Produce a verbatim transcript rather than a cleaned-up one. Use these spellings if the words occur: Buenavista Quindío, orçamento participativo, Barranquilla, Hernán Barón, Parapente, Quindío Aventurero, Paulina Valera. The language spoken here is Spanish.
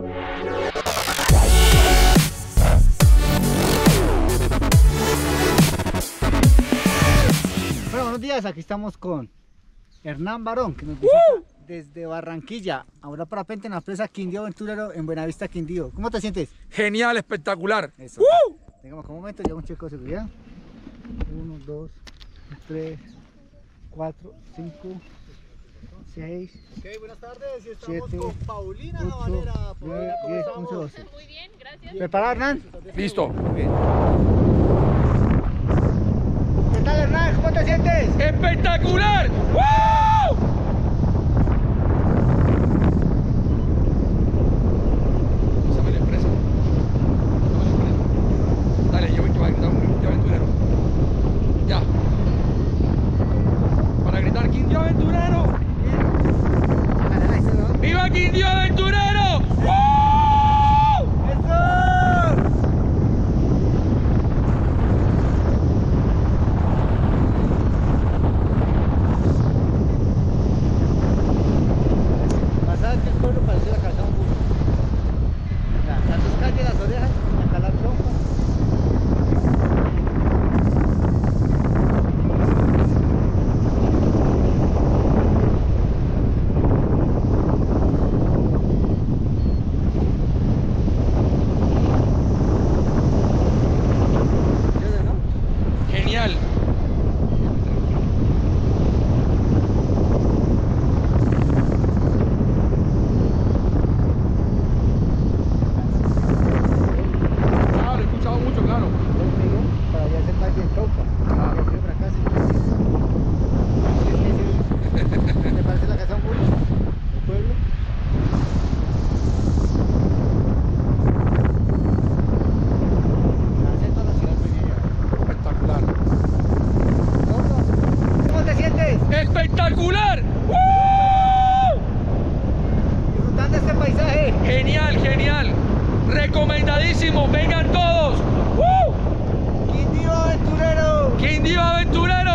Bueno, buenos días, aquí estamos con Hernán Barón, que nos visita uh. desde Barranquilla. Ahora parapente en la presa Quindío Aventurero en Buenavista Quindío. ¿Cómo te sientes? Genial, espectacular. Eso. Uh. Tengamos un momento, llevo un checo de seguridad. Uno, dos, tres, cuatro, cinco. seis, okay, buenas tardes, y estamos siete, con Paulina Valera. Paulina, ¿cómo diez, estamos? once, muy bien, gracias. ¿Preparado, Hernán? Listo. Bien. ¿Qué tal, Hernán? ¿Cómo te sientes? ¡Espectacular! ¡Wow! Pásame la empresa. Pásame la empresa. Dale, yo voy a gritar un Quindío Aventurero. Ya. Para gritar Quindío Aventurero. ¡Viva Quindío Aventurero! ¡Woo! ¡Eso! Pasada que el pueblo pareció la calzada un poco. Las dos calles, las orejas, acá la trompa. ¡Espectacular! ¡Woo! Disfrutando este paisaje. Genial, genial. Recomendadísimo. Vengan todos. ¡Woo! Quindío Aventurero. Quindío Aventurero.